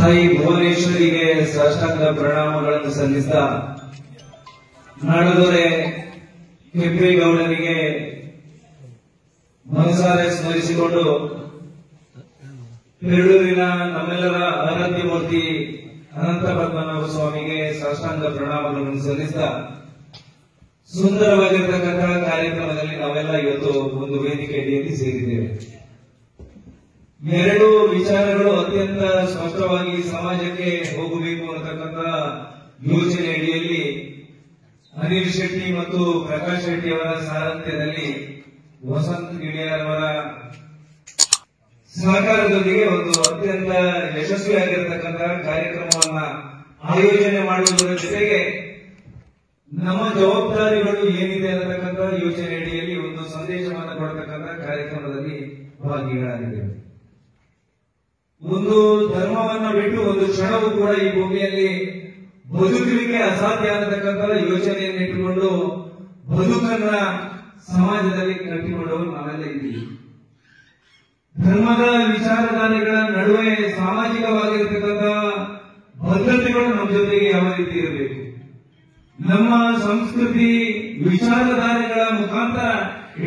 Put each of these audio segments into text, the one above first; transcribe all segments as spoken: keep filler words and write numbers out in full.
ತಾಯಿ ಭುವನೇಶ್ವರಿಗೆ ಸಾಷ್ಟಾಂಗ ಪ್ರಣಾಮಗಳನ್ನು ಸಲ್ಲಿಸುತ್ತಾ ನಾಡದೊರೆ ಹೆಬ್ಬೆಗೌಡರಿಗೆ ಮನಸಾರೆ ಸ್ಮರಿಸಿಕೊಂಡು ಬೆಳ್ಳೂರಿನ ನಮ್ಮೆಲ್ಲರ ಆರಾಧ್ಯ ಮೂರ್ತಿ ಅನಂತ ಪದ್ಮನಾಭ ಸ್ವಾಮಿಗೆ ಸಾಷ್ಟಾಂಗ ಪ್ರಣಾಮಗಳನ್ನು ಸಲ್ಲಿಸುತ್ತಾ ಸುಂದರವಾಗಿರತಕ್ಕಂತ ಕಾರ್ಯಕ್ರಮದಲ್ಲಿ ನಾವೆಲ್ಲ ಇವತ್ತು ಒಂದು ವೇದಿಕೆ ಅಡಿಯಲ್ಲಿ ಸೇರಿದ್ದೇವೆ. ಎರಡು ವಿಚಾರಗಳು ಅತ್ಯಂತ ಸ್ಪಷ್ಟವಾಗಿ ಸಮಾಜಕ್ಕೆ ಹೋಗಬೇಕು ಅನ್ನತಕ್ಕಂತ ಯೋಜನೆ ಅಡಿಯಲ್ಲಿ ಅನಿಲ್ ಶೆಟ್ಟಿ ಮತ್ತು ಪ್ರಕಾಶ್ ಶೆಟ್ಟಿ ಅವರ ಸಾರಥ್ಯದಲ್ಲಿ ವಸಂತ್ ಗಿಳಿಯಾರ್ ಅವರ ಸಹಕಾರದೊಂದಿಗೆ ಒಂದು ಅತ್ಯಂತ ಯಶಸ್ವಿಯಾಗಿರತಕ್ಕಂತ ಕಾರ್ಯಕ್ರಮವನ್ನ ಆಯೋಜನೆ ಮಾಡುವುದರ ಜೊತೆಗೆ ನಮ್ಮ ಜವಾಬ್ದಾರಿಗಳು ಏನಿದೆ ಅನ್ನತಕ್ಕಂತ ಯೋಜನೆ ಅಡಿಯಲ್ಲಿ ಒಂದು ಸಂದೇಶವನ್ನು ಕೊಡತಕ್ಕಂತ ಕಾರ್ಯಕ್ರಮದಲ್ಲಿ ಭಾಗಿಗಳಾಗಿದ್ದೇವೆ. ಒಂದು ಧರ್ಮವನ್ನು ಬಿಟ್ಟು ಒಂದು ಕ್ಷಣವೂ ಕೂಡ ಈ ಭೂಮಿಯಲ್ಲಿ ಬದುಕಲಿಕ್ಕೆ ಅಸಾಧ್ಯ ಅನ್ನತಕ್ಕಂಥ ಯೋಚನೆಯನ್ನು ಇಟ್ಟುಕೊಂಡು ಬದುಕನ್ನ ಸಮಾಜದಲ್ಲಿ ಕಟ್ಟಿಕೊಳ್ಳಲು ನಾವೆಲ್ಲ ಇದ್ದೀವಿ. ಧರ್ಮದ ವಿಚಾರಧಾರೆಗಳ ನಡುವೆ ಸಾಮಾಜಿಕವಾಗಿರ್ತಕ್ಕಂಥ ಬದ್ಧತೆಗಳು ನಮ್ಮ ಜೊತೆಗೆ ಯಾವ ರೀತಿ ಇರಬೇಕು, ನಮ್ಮ ಸಂಸ್ಕೃತಿ ವಿಚಾರಧಾರೆಗಳ ಮುಖಾಂತರ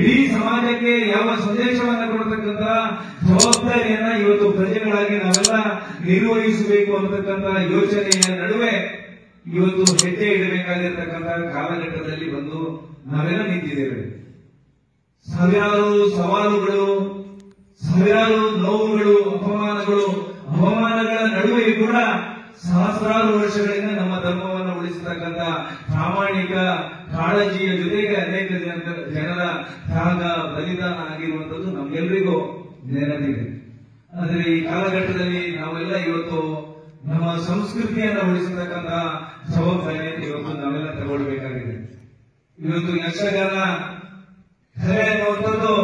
ಇಡೀ ಸಮಾಜಕ್ಕೆ ಯಾವ ಸಂದೇಶವನ್ನು ಕೊಡತಕ್ಕಂತ ಜವಾಬ್ದಾರಿಯನ್ನ ಇವತ್ತು ಪ್ರಜೆಗಳಾಗಿ ನಾವೆಲ್ಲ ನಿರ್ವಹಿಸಬೇಕು ಅನ್ನತಕ್ಕಂತ ಯೋಚನೆಯ ನಡುವೆ ಇವತ್ತು ಹೆಜ್ಜೆ ಇಡಬೇಕಾಗಿರ್ತಕ್ಕಂಥ ಕಾಲಘಟ್ಟದಲ್ಲಿ ಬಂದು ನಾವೆಲ್ಲ ನಿಂತಿದ್ದೇವೆ. ಸಾವಿರಾರು ಸವಾಲುಗಳು, ಸಾವಿರಾರು ನೋವುಗಳು, ಅಪಮಾನಗಳು, ಅವಮಾನಗಳ ನಡುವೆಯೂ ಕೂಡ ಸಹಸ್ರಾರು ವರ್ಷಗಳಿಂದ ನಮ್ಮ ಧರ್ಮವನ್ನು ಉಳಿಸತಕ್ಕಂತ ಪ್ರಾಮಾಣಿಕ ಕಾಳಜಿಯ ಜೊತೆಗೆ ಅನೇಕ ಜನರ ತ್ಯಾಗ ಬಲಿದಾನ ಆಗಿರುವಂತದ್ದು ನಮ್ಗೆಲ್ರಿಗೂ ನೆನಪಿದೆ. ಆದ್ರೆ ಈ ಕಾಲಘಟ್ಟದಲ್ಲಿ ನಾವೆಲ್ಲ ಇವತ್ತು ನಮ್ಮ ಸಂಸ್ಕೃತಿಯನ್ನು ಉಳಿಸತಕ್ಕಂತ ಜವಾಬ್ದಾರಿ ಇವತ್ತು ನಾವೆಲ್ಲ ತಗೊಳ್ಬೇಕಾಗಿದೆ. ಇವತ್ತು ಯಕ್ಷಗಾನ ಕಲೆ ಅನ್ನುವಂಥದ್ದು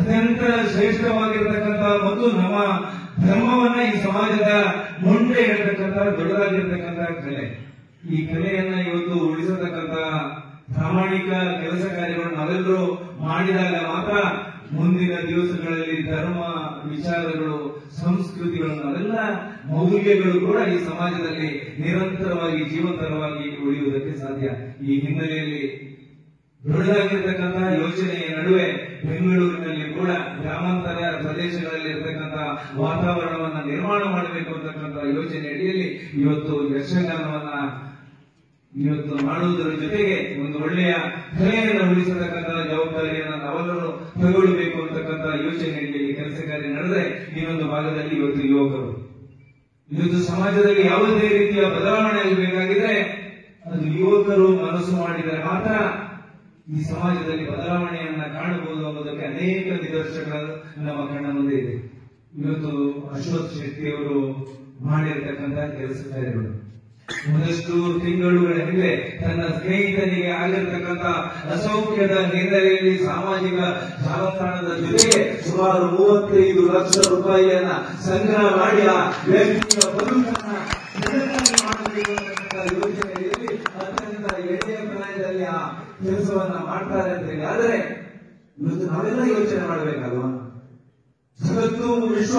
ಅತ್ಯಂತ ಶ್ರೇಷ್ಠವಾಗಿರ್ತಕ್ಕಂಥ ಮತ್ತು ನಮ್ಮ ಧರ್ಮವನ್ನ ಈ ಸಮಾಜದ ಮುಂದೆ ಇರತಕ್ಕಂಥ ದೊಡ್ಡದಾಗಿರ್ತಕ್ಕಂಥ ಕಲೆ, ಈ ಕಲೆಯನ್ನ ಇವತ್ತು ಉಳಿಸತಕ್ಕಂತ ಪ್ರಾಮಾಣಿಕ ಕೆಲಸ ಕಾರ್ಯಗಳು ನಾವೆಲ್ಲರೂ ಮಾಡಿದಾಗ ಮಾತ್ರ ಮುಂದಿನ ದಿವಸಗಳಲ್ಲಿ ಧರ್ಮ ವಿಚಾರಗಳು, ಸಂಸ್ಕೃತಿಗಳು, ನಾವೆಲ್ಲ ಮೌಲ್ಯಗಳು ಕೂಡ ಈ ಸಮಾಜದಲ್ಲಿ ನಿರಂತರವಾಗಿ ಜೀವಂತರವಾಗಿ ಉಳಿಯುವುದಕ್ಕೆ ಸಾಧ್ಯ. ಈ ಹಿನ್ನೆಲೆಯಲ್ಲಿ ದೊಡ್ಡದಾಗಿರ್ತಕ್ಕಂಥ ಯೋಚನೆಯ ನಡುವೆ ಬೆಂಗಳೂರಿನಲ್ಲಿ ಕೂಡ ಗ್ರಾಮಾಂತರ ಪ್ರದೇಶಗಳಲ್ಲಿ ಇರತಕ್ಕಂಥ ವಾತಾವರಣವನ್ನ ನಿರ್ಮಾಣ ಮಾಡಬೇಕು ಅಂತಕ್ಕಂಥ ಯೋಚನೆ ಅಡಿಯಲ್ಲಿ ಇವತ್ತು ಯಕ್ಷಗಾನವನ್ನ ಇವತ್ತು ಮಾಡುವುದರ ಜೊತೆಗೆ ಒಂದು ಒಳ್ಳೆಯ ಕಲೆಯನ್ನು ಉಳಿಸತಕ್ಕಂಥ ಜವಾಬ್ದಾರಿಯನ್ನು ನಾವೆಲ್ಲರೂ ತಗೊಳ್ಳಬೇಕು ಅಂತಕ್ಕಂಥ ಯೋಚನೆ ಅಡಿಯಲ್ಲಿ ಕೆಲಸ ಕಾರ್ಯ ನಡೆದರೆ ಇನ್ನೊಂದು ಭಾಗದಲ್ಲಿ ಇವತ್ತು ಯುವಕರು ಇವತ್ತು ಸಮಾಜದಲ್ಲಿ ಯಾವುದೇ ರೀತಿಯ ಬದಲಾವಣೆ ಆಗಬೇಕಾಗಿದ್ರೆ ಅದು ಯುವಕರು ಮನಸ್ಸು ಮಾಡಿದರೆ ಮಾತ್ರ ಈ ಸಮಾಜದಲ್ಲಿ ಬದಲಾವಣೆಯನ್ನ ಕಾಣಬಹುದು ಅನ್ನೋದಕ್ಕೆ ಅನೇಕ ನಿದರ್ಶನಗಳು ನಮ್ಮ ಕಣ್ಣ ಮುಂದೆ ಇದೆ. ಇವತ್ತು ಅಶ್ವಥ್ ಶೆಟ್ಟಿ ಅವರು ಮಾಡಿರ್ತಕ್ಕಂಥ ಕೆಲಸ ಕಾರ್ಯಗಳು ಒಂದಷ್ಟು ತಿಂಗಳುಗಳ ಹಿಂದೆ ತನ್ನ ಸ್ನೇಹಿತನಿಗೆ ಆಗಿರ್ತಕ್ಕಂಥ ಅಸೌಖ್ಯದ ಹಿನ್ನೆಲೆಯಲ್ಲಿ ಸಾಮಾಜಿಕ ಜಾಲತಾಣದ ಜೊತೆಗೆ ಸುಮಾರು ಮೂವತ್ತೈದು ಲಕ್ಷ ರೂಪಾಯಿಯನ್ನ ಸಂಗ್ರಹ ಮಾಡಿ ಆ ವ್ಯಕ್ತಿಯ ಬದುಕನ್ನ ಯೋಜನೆಯಲ್ಲಿ ಅತ್ಯಂತ ಎಳೆಯ ಪ್ರಾಯದಲ್ಲಿ ಆ ಕೆಲಸವನ್ನ ಮಾಡ್ತಾರೆ ಅಂತ ಹೇಳಿ. ಆದರೆ ಇವತ್ತು ನಾವೆಲ್ಲ ಯೋಚನೆ ಮಾಡಬೇಕಲ್ವಾ, ಜಗತ್ತು ವಿಶ್ವ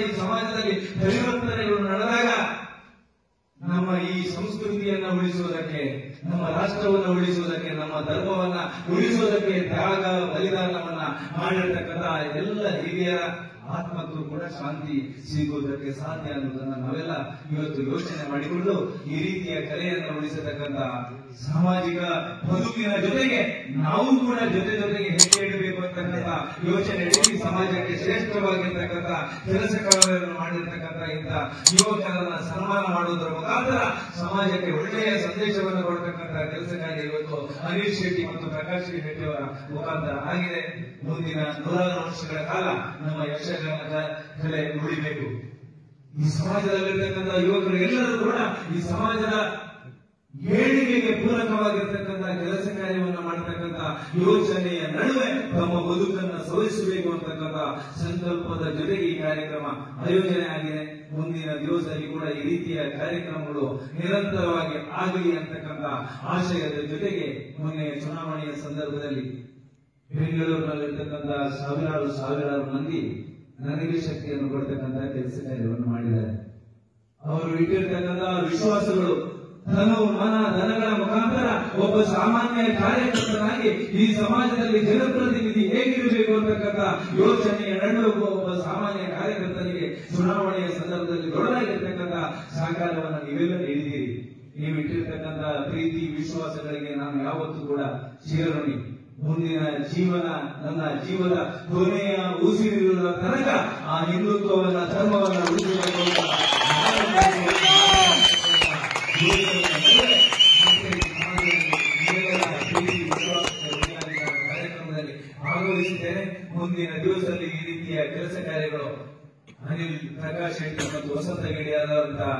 ಈ ಸಮಾಜದಲ್ಲಿ ಪರಿವರ್ತನೆಗಳು ನಡೆದಾಗ ನಮ್ಮ ಈ ಸಂಸ್ಕೃತಿಯನ್ನ ಉಳಿಸುವುದಕ್ಕೆ, ನಮ್ಮ ರಾಷ್ಟ್ರವನ್ನ ಉಳಿಸುವುದಕ್ಕೆ, ನಮ್ಮ ಧರ್ಮವನ್ನ ಉಳಿಸುವುದಕ್ಕೆ ತ್ಯಾಗ ಬಲಿದಾನವನ್ನ ಮಾಡಿರ್ತಕ್ಕಂಥ ಎಲ್ಲ ಹಿರಿಯರ ಆತ್ಮಕ್ಕೂ ಕೂಡ ಶಾಂತಿ ಸಿಗುವುದಕ್ಕೆ ಸಾಧ್ಯ ಅನ್ನೋದನ್ನ ನಾವೆಲ್ಲ ಇವತ್ತು ಯೋಚನೆ ಮಾಡಿಕೊಂಡು ಈ ರೀತಿಯ ಕಲೆಯನ್ನು ಉಳಿಸತಕ್ಕಂತ ಸಾಮಾಜಿಕ ಬದುಕಿನ ಜೊತೆಗೆ ನಾವು ಕೂಡ ಜೊತೆ ಜೊತೆಗೆ ಹೆಜ್ಜೆ ಇಡಬೇಕು ಅಂತಕ್ಕಂಥ ಯೋಚನೆ ಇಡೀ ಸಮಾಜಕ್ಕೆ ಶ್ರೇಷ್ಠವಾಗಿರ್ತಕ್ಕಂಥ ಕೆಲಸ ಕಾರ್ಯಗಳನ್ನು ಮಾಡಿರ್ತಕ್ಕಂಥ ಇಂಥ ಯುವಕರನ್ನ ಸನ್ಮಾನ ಮಾಡುವುದರ ಮುಖಾಂತರ ಸಮಾಜಕ್ಕೆ ಒಳ್ಳೆಯ ಸಂದೇಶವನ್ನು ಕೊಡ್ತಕ್ಕಂಥ ಕೆಲಸ ಕಾರ್ಯ ಇವತ್ತು ಅನಿಲ್ ಶೆಟ್ಟಿ ಮತ್ತು ಪ್ರಕಾಶ್ ಶೆಟ್ಟಿ ಅವರ ಮುಖಾಂತರ ಆಗಿದೆ. ಮುಂದಿನ ನೂರಾರು ವರ್ಷಗಳ ಕಾಲ ನಮ್ಮ ಯಕ್ಷಗಾನದ ಕಲೆ ಉಳಿಬೇಕು. ಈ ಸಮಾಜದಲ್ಲಿರತಕ್ಕಂಥ ಯುವಕರು ಎಲ್ಲರೂ ಕೂಡ ಈ ಸಮಾಜದ ಏಳಿಗೆಗೆ ಪೂರಕವಾಗಿರತಕ್ಕಂಥ ಕೆಲಸ ಕಾರ್ಯವನ್ನು ಮಾಡತಕ್ಕಂಥ ಯೋಚನೆಯ ನಡುವೆ ತಮ್ಮ ಬದುಕನ್ನು ಸವಿಸಬೇಕು ಅಂತಕ್ಕಂಥ ಸಂಕಲ್ಪದ ಜೊತೆಗೆ ಈ ಕಾರ್ಯಕ್ರಮ ಆಯೋಜನೆ ಆಗಿದೆ. ಮುಂದಿನ ದಿವಸದಲ್ಲಿ ಕೂಡ ಈ ರೀತಿಯ ಕಾರ್ಯಕ್ರಮಗಳು ನಿರಂತರವಾಗಿ ಆಗಲಿ ಅಂತಕ್ಕಂಥ ಆಶಯದ ಜೊತೆಗೆ ಮೊನ್ನೆ ಚುನಾವಣೆಯ ಸಂದರ್ಭದಲ್ಲಿ ಬೆಂಗಳೂರಿನಲ್ಲಿರ್ತಕ್ಕಂಥ ಸಾವಿರಾರು ಸಾವಿರಾರು ಮಂದಿ ನನಗೆ ಶಕ್ತಿಯನ್ನು ಕೊಡ್ತಕ್ಕಂಥ ಕೆಲಸ ಕಾರ್ಯವನ್ನು ಮಾಡಿದ್ದಾರೆ. ಅವರು ಇಟ್ಟಿರ್ತಕ್ಕಂಥ ವಿಶ್ವಾಸಗಳು ತನು ಮನ ಧನಗಳ ಮುಖಾಂತರ ಒಬ್ಬ ಸಾಮಾನ್ಯ ಕಾರ್ಯಕರ್ತನಾಗಿ ಈ ಸಮಾಜದಲ್ಲಿ ಜನಪ್ರತಿನಿಧಿ ಹೇಗಿರಬೇಕು ಅಂತಕ್ಕಂಥ ಯೋಚನೆಯ ನಡುವೆ ಒಬ್ಬ ಸಾಮಾನ್ಯ ಕಾರ್ಯಕರ್ತನಿಗೆ ಚುನಾವಣೆಯ ಸಂದರ್ಭದಲ್ಲಿ ದೊಡ್ಡದಾಗಿರ್ತಕ್ಕಂಥ ಸಹಕಾರವನ್ನು ನೀವೆಲ್ಲ ನೀಡಿದ್ದೀರಿ. ನೀವು ಇಟ್ಟಿರ್ತಕ್ಕಂಥ ಪ್ರೀತಿ ವಿಶ್ವಾಸಗಳಿಗೆ ನಾನು ಯಾವತ್ತೂ ಕೂಡ ಶಿರೋಣಿ. ಮುಂದಿನ ಜೀವನ ನನ್ನ ಜೀವನ ಕೊನೆಯ ಉಸಿರಿರುವ ತನಕ ಆ ಹಿಂದುತ್ವವನ್ನ ಧರ್ಮವನ್ನ ಕಾರ್ಯಕ್ರಮದಲ್ಲಿ ಭಾಗವಹಿಸಿದ್ದೇನೆ. ಮುಂದಿನ ದಿವಸದಲ್ಲಿ ಈ ರೀತಿಯ ಕೆಲಸ ಕಾರ್ಯಗಳು ಅನಿಲ್ ಪ್ರಕಾಶ್ ಶೆಟ್ಟಿ ಮತ್ತು ವಸಂತ ಗಿಡಿಯಾದಂತಹ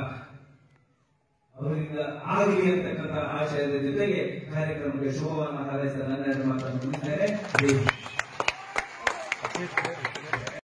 ಅವರಿಂದ ಆಗಲಿ ಅಂತಕ್ಕಂಥ ಆಶಯದ ಜೊತೆಗೆ ಕಾರ್ಯಕ್ರಮಕ್ಕೆ ಶುಭವನ್ನು ಹಾರೈಸಿದ ನನ್ನ ಮಾತನ್ನು ಮುಗಿಸಿದ್ದೇನೆ.